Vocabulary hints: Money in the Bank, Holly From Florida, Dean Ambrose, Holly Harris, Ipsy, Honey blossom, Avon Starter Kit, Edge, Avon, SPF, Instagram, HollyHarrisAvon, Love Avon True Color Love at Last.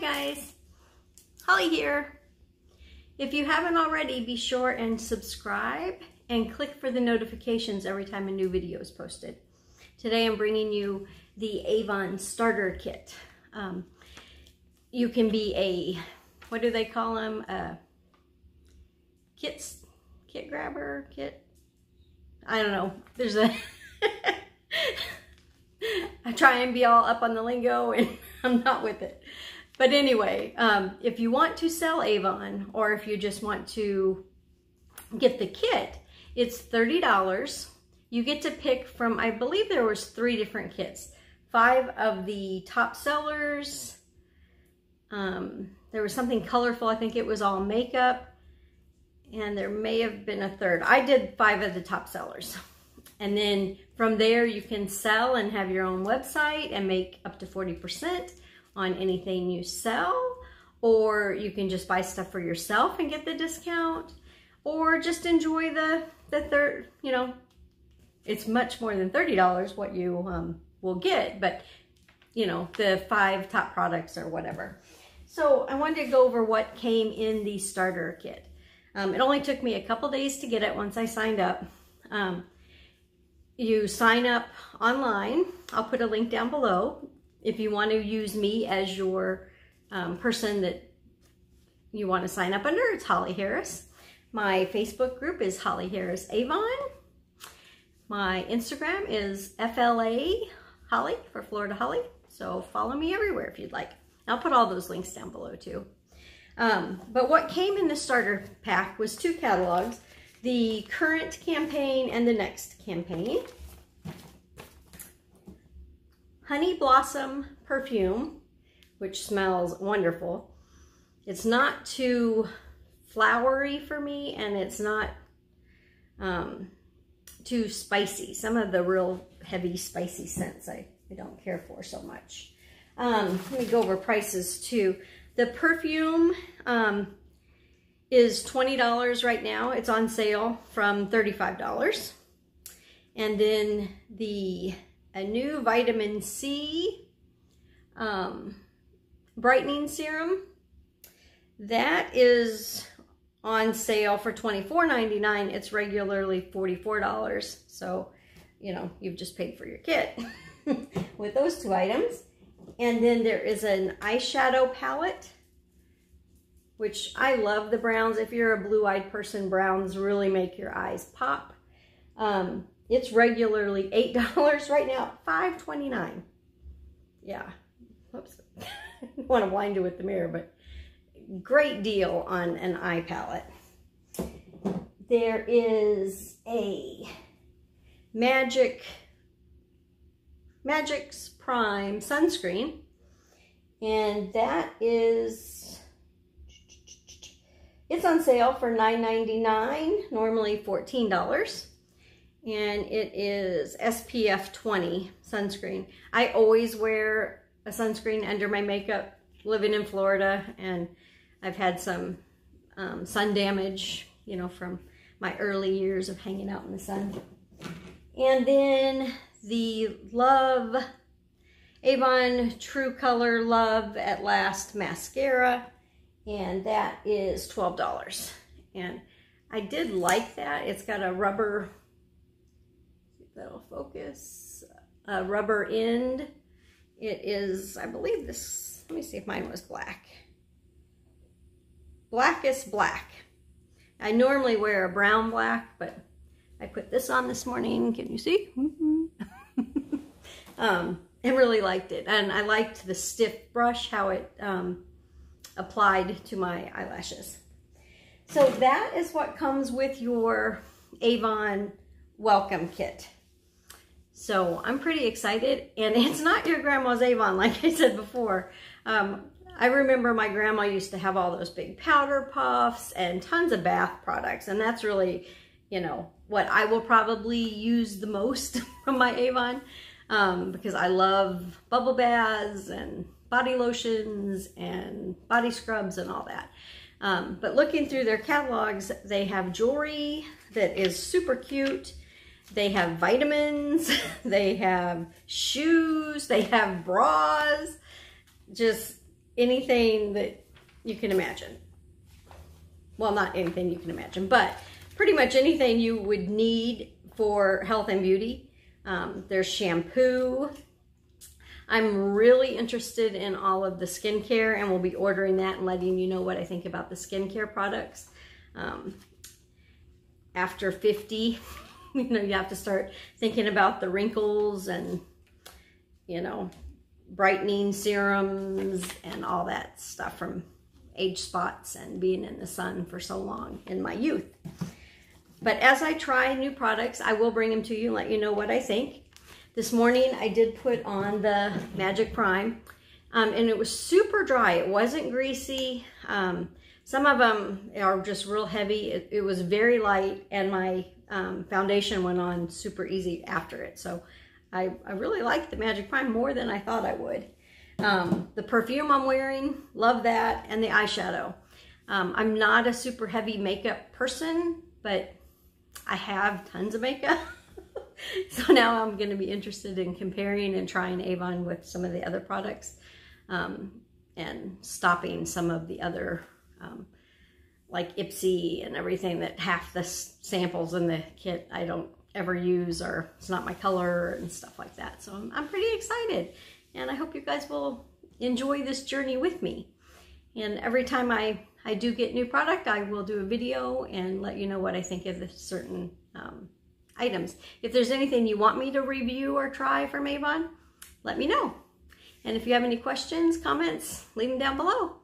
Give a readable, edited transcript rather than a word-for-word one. Hi guys, Holly here. If you haven't already, be sure and subscribe and click for the notifications every time a new video is posted. Today I'm bringing you the Avon Starter Kit. You can be a, what do they call them? Kit grabber? I don't know. There's a, I try and be all up on the lingo and I'm not with it. But anyway, if you want to sell Avon or if you just want to get the kit, it's $30. You get to pick from, I believe there was 3 different kits. 5 of the top sellers. There was something colorful. I think it was all makeup. And there may have been a 3rd. I did 5 of the top sellers. And then from there, you can sell and have your own website and make up to 40% on anything you sell, or you can just buy stuff for yourself and get the discount, or just enjoy the third, you know, it's much more than $30 what you will get, but you know, the 5 top products or whatever. So I wanted to go over what came in the starter kit. It only took me a couple days to get it once I signed up. You sign up online. I'll put a link down below if you want to use me as your person that you want to sign up under. It's Holly Harris. My Facebook group is Holly Harris Avon. My Instagram is FLA Holly for Florida Holly. So follow me everywhere if you'd like. I'll put all those links down below too. But what came in the starter pack was 2 catalogs. The current campaign and the next campaign. Honey Blossom perfume, which smells wonderful. It's not too flowery for me, and it's not too spicy. Some of the real heavy, spicy scents I don't care for so much. Let me go over prices too. The perfume is $20 right now. It's on sale from $35. And then a new vitamin C brightening serum. That is on sale for $24.99. It's regularly $44. So, you know, you've just paid for your kit with those 2 items. And then there is an eyeshadow palette, which I love the browns. If you're a blue-eyed person, browns really make your eyes pop. It's regularly $8 right now, $5.29. Yeah, whoops. I want to blind you with the mirror, but great deal on an eye palette. There is a Magic Prime sunscreen, and that is... It's on sale for $9.99, normally $14, and it is SPF 20 sunscreen. I always wear a sunscreen under my makeup, living in Florida, and I've had some sun damage, you know, from my early years of hanging out in the sun. And then the Love Avon True Color Love at Last mascara. And that is $12. And I did like that. It's got a rubber, that'll focus, a rubber end. It is, I believe this, let me see if mine was black. Blackest black. I normally wear a brown black, but I put this on this morning. Can you see? Mm-hmm. I really liked it. And I liked the stiff brush, how it, applied to my eyelashes. So that is what comes with your Avon welcome kit. So I'm pretty excited, and it's not your grandma's Avon like I said before. I remember my grandma used to have all those big powder puffs and tons of bath products, and that's really, you know, what I will probably use the most from my Avon because I love bubble baths and body lotions and body scrubs and all that. But looking through their catalogs, they have jewelry that is super cute. They have vitamins. They have shoes. They have bras. Just anything that you can imagine. Well, not anything you can imagine, but pretty much anything you would need for health and beauty. There's shampoo. I'm really interested in all of the skincare, and we'll be ordering that and letting you know what I think about the skincare products. After 50, you know, you have to start thinking about the wrinkles and, you know, brightening serums and all that stuff from age spots and being in the sun for so long in my youth. But as I try new products, I will bring them to you and let you know what I think. This morning I did put on the Magic Prime, and it was super dry. It wasn't greasy. Some of them are just real heavy. It was very light, and my foundation went on super easy after it. So I really like the Magic Prime more than I thought I would. The perfume I'm wearing, love that, and the eyeshadow. I'm not a super heavy makeup person, but I have tons of makeup. So now I'm going to be interested in comparing and trying Avon with some of the other products, and stopping some of the other, like Ipsy and everything, that half the samples in the kit I don't ever use, or it's not my color and stuff like that. So I'm pretty excited, and I hope you guys will enjoy this journey with me. And every time I do get new product, I will do a video and let you know what I think of the certain items. If there's anything you want me to review or try from Avon, let me know. And if you have any questions, comments, leave them down below.